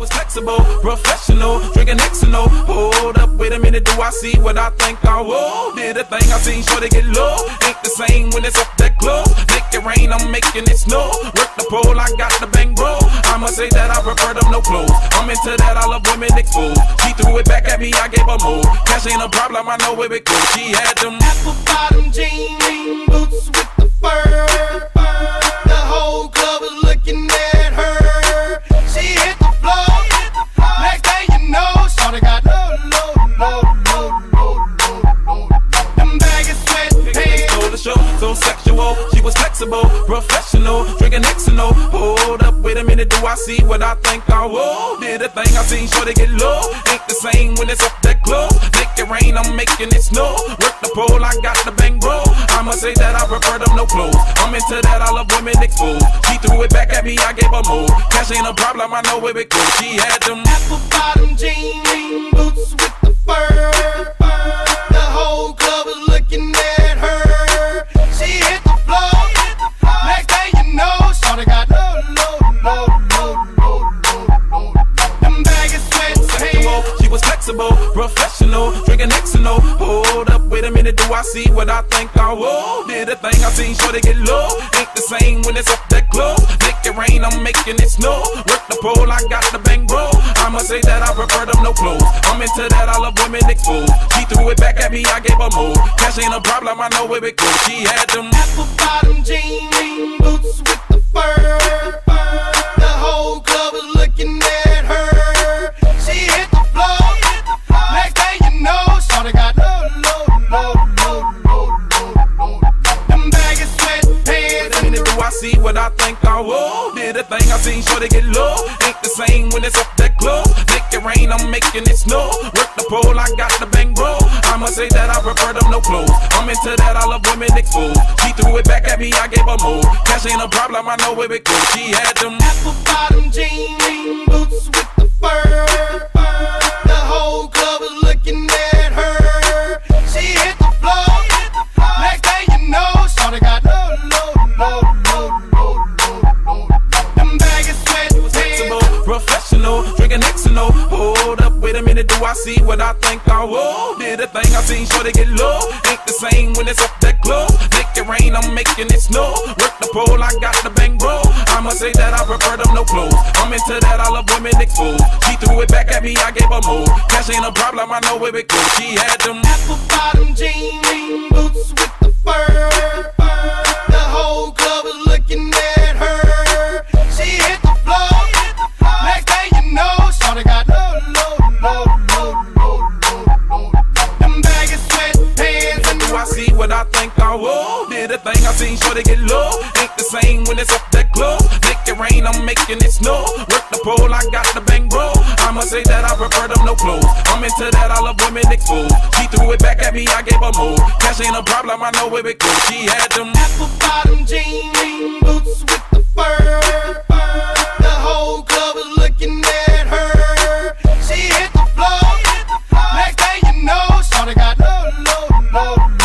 was flexible, professional, drinking Xanol. Hold up, wait a minute, do I see what I think I will? Did a thing I seen, sure they get low. Ain't the same when it's up that close. Make it rain, I'm making it snow. Work the pole, I got the bankroll. I'ma say that I prefer them no clothes. I'm into that, I love women exposed. She threw it back at me, I gave her more. Cash ain't a problem, I know where it goes. She had them apple bottom jean boots with the fur. The whole club was looking at her. She hit the floor. Next day you know, shawty got low, low, low, low, low, low, low. Them baggy sweatpants stole the show, so sexual. She was flexible, professional, drinking Xanol. Hold up, wait a minute, do I see what I think I will? Did a thing I seen, sure they get low. Ain't the same when it's up that close. Make it rain, I'm making it snow. Work the pole, I got the bankroll. I'ma say that I prefer them no clothes. I'm into that, I love women exposed. She threw it back at me, I gave her more. Cash ain't a problem, I know where it goes. She had them apple bottom jean boots with the fur. The whole club was looking at her. She hit the floor. Next day you know, shawty got low, low, low, low, low, low, low. Them baggy sweatpants. She was flexible, professional, drinking Xanol. Hold up, wait a minute, do I see what I think I will? Did a thing I seen, sure they get low. Ain't the same when it's up that close. Make it rain, I'm making it snow. Work the pole, I got the bankroll. I'ma say that I prefer them no clothes. I'm into that, I love women exposed. She threw it back at me, I gave her more. Cash ain't a problem, I know where it goes. She had them apple bottom jean boots with the fur. The whole club was looking at her. She hit the floor. Next day you know, shawty got low, low, low, low, low, low, low. Them baggy sweatpants. Wait a minute, do I see what I think I will? Did a thing I seen, sure they get low. Ain't the same when it's up that close. Make it rain, I'm making it snow. Work the pole, I got the bankroll. I'ma say that I prefer them no clothes. I'm into that, I love women exposed. She threw it back at me, I gave her more. Cash ain't a problem, I know where it goes. She had them apple bottom jean boots with the fur. The whole club was looking at her. She hit the floor. Next day you know, shawty got low, low, low, low, low, low, low. Them baggy sweatpants. Flexible, professional, drinking Xanol. Hold up, wait a minute, do I see what I think I will? Did a thing I seen, sure they get low. Ain't the same when it's up that close. Make it rain, I'm making it snow. Work the pole, I got the bankroll. I'ma say that I prefer them no clothes. I'm into that, I love women exposed. She threw it back at me, I gave her more. Cash ain't a problem, I know where it goes. She had them apple bottom jean boots with the fur. The whole club was looking at her. She hit the floor. Next day you know, shawty got low, low, low, low, low, low, low. Them baggy sweatpants. And do I see what I think I will? Did a thing I seen, sure they get low. Ain't the same when it's up that close. Make it rain, I'm making it snow. Work the pole, I got the bankroll. I'ma say that I prefer them no clothes. I'm into that, I love women exposed. She threw it back at me, I gave her more. Cash ain't a problem, I know where it goes. She had them apple bottom jean boots with the fur. The whole club was looking at her. She hit the floor. Next day you know, shawty got low, low, low.